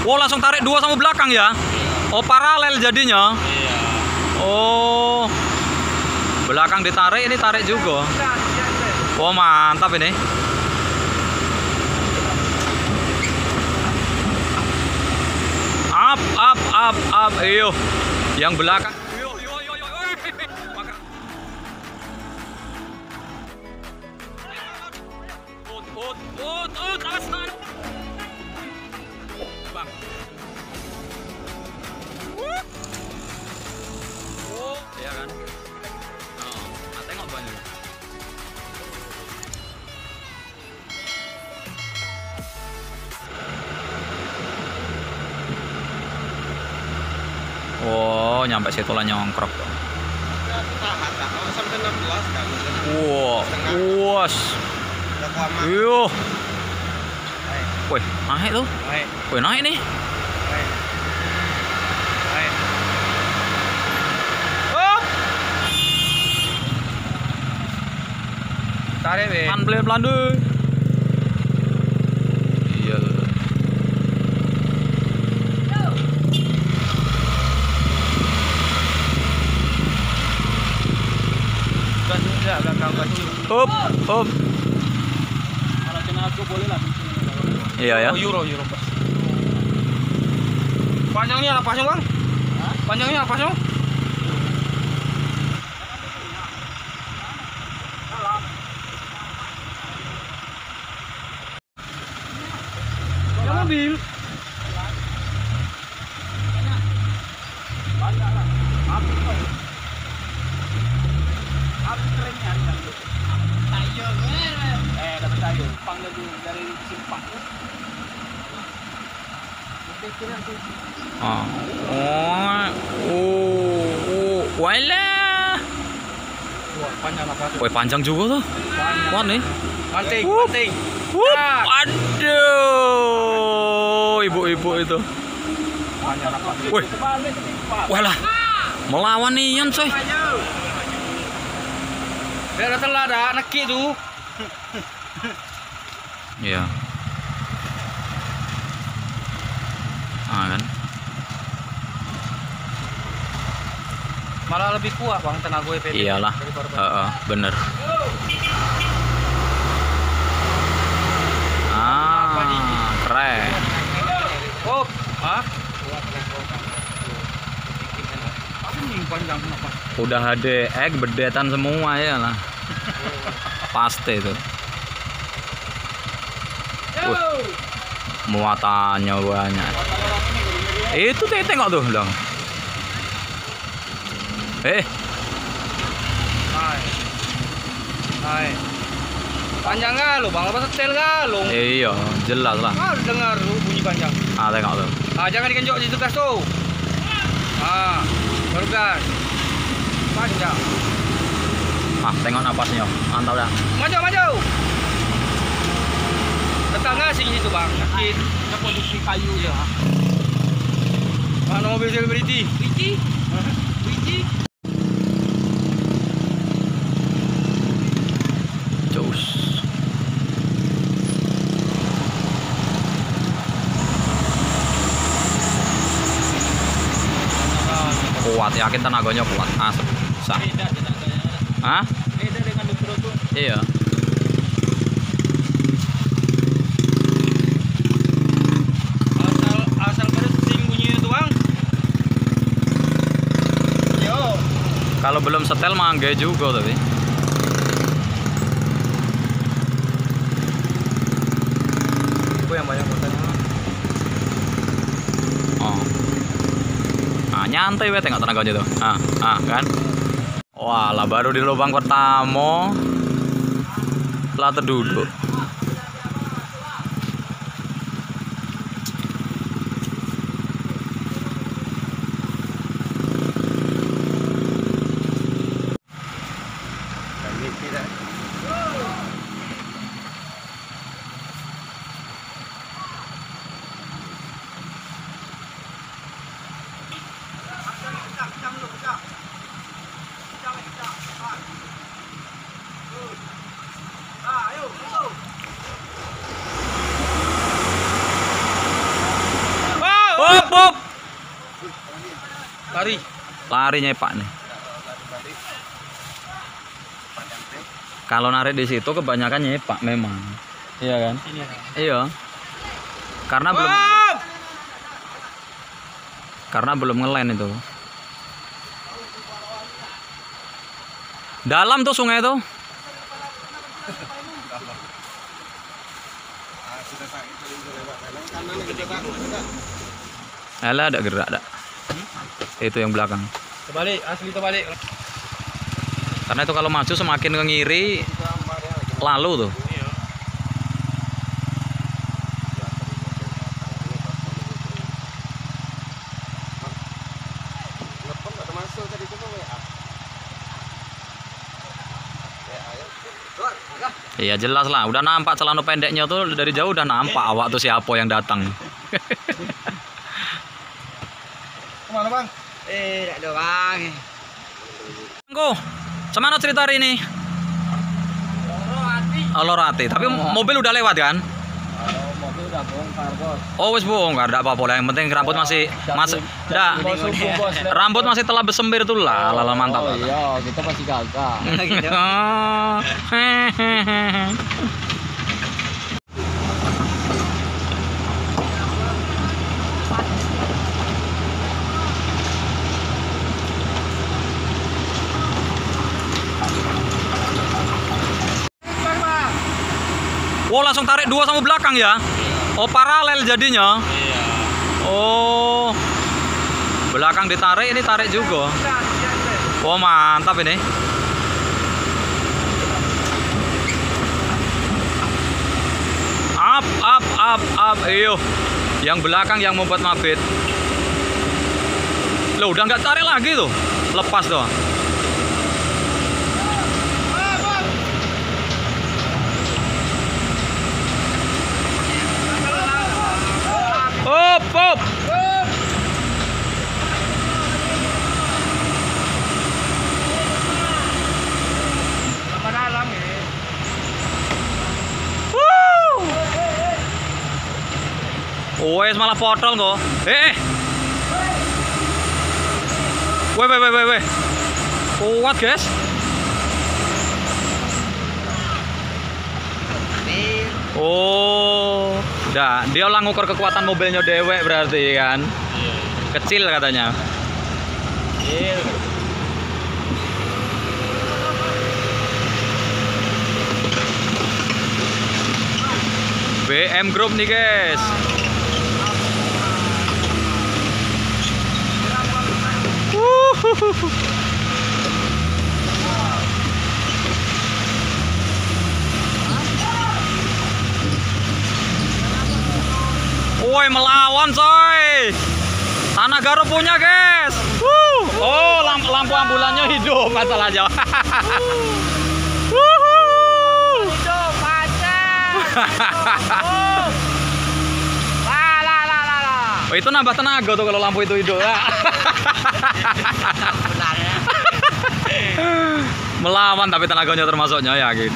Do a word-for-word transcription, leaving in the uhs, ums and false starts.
Wow, langsung tarik dua sama belakang ya? Iya. Oh, paralel jadinya? Iya. Oh, belakang ditarik, ini tarik juga. Wow, mantap ini. Up, up, up, up. Iyo, yang belakang. Ya kan? Oh, nah, tengok banyak. Wow, nyampe situ lah nyongkrok. Wow, uas. Yo, woi naik tuh, woi naik nih. Pelan pelan dulu. Iya. Up, up. Kalau kena aku boleh lah. Iya ya. Euro, euro. Panjangnya apa sih bang? Panjangnya apa sih? Mobil ah oh oh oh wala woi panjang juga tuh wah nih panting panting aduh ibu-ibu itu. Wih. Walah. Melawan nih Yan, coy. Biar telah ada neki tuh. Iya. Ah kan. Malah lebih kuat Bang tenaga E P D. Iyalah. Heeh, bener. Ah, keren. Oh, ah? Udah H D X bedetan semua ya lah. Pasti itu. Wih, muatannya banyak. Itu tengok tuh dong. Eh. Hai. Hai. Panjang nggak lo bang? Apa setel nggak lo? Iya, jelas lah. Harus dengar lo bunyi panjang. Ah, tengok lo. Ah, jangan dikenjok di gas tuh. Ah, baru gas. Panjang. Ah, tengok napasnya. Mantap dah. Maju, maju. Tetangga sih itu bang. Nakit. Ada produksi kayu ya. Mana mobil selebriti? Briti? Briti? Kuat, yakin tenaganya kuat, asap, sah. Hah? Beda dengan Dutro tuh. Iya. Asal asal kencing bunyinya tuh bang. Yo. Kalau belum setel mangga juga tapi. Gue yang banyak kontennya. Oh. Nah, nyantai weh tengok tenaganya tuh. Ah, ah kan. Walah baru di lubang pertama telah terduduk. Ayo, ayo. Group. Lari. Larinya Pak nih. Kalau narik di situ kebanyakan nyepak memang. Iya kan? Ini, iya. Karena Bam! belum Karena belum ngeland itu. Dalam tuh sungai itu. Alah, ada gerak dak. Hmm? Itu yang belakang. Terbalik, asli terbalik. Karena itu kalau maju semakin ke ngiri lalu tuh. Iya jelas lah, udah nampak celana pendeknya tuh dari jauh, udah nampak awak tuh siapa yang datang. Kemana bang? Eh, tidak ada bang. Bangku, semana cerita hari ini? Lorati. Oh, Lorati. Tapi oh, mobil udah lewat kan? Oh, mobil udah bongkar bos. Oh wes bongkar, tidak apa-apa lah. Yang penting rambut masih, masih, dah. Rambut masih telah bersembir tuh lah, lala mantap. Oh iya, kita masih gagal. Oh langsung tarik dua sama belakang ya? Oh paralel jadinya? Iya. Oh belakang ditarik, ini tarik juga. Oh mantap ini. Up up up up, iyo. Yang belakang yang membuat mabit. Loh udah nggak tarik lagi tuh, lepas tuh. Up, up. Up. Woo. Wes malah potol kok. Eh. Weh weh weh weh. Kuat, guys. Oh. Nah, dia ulang ngukur kekuatan mobilnya dewek berarti kan? Iya. Kecil katanya. Iya. B M Group nih guys. Wuhuhuhu. Woi melawan coy. Tanah Garup punya guys. Woo. Oh lampu, lampu ambulannya hidup masalahnya. Hidup macet. La la la la la. Oh itu nambah tenaga tuh kalau lampu itu hidup. Melawan tapi tenaganya termasuknya ya gitu.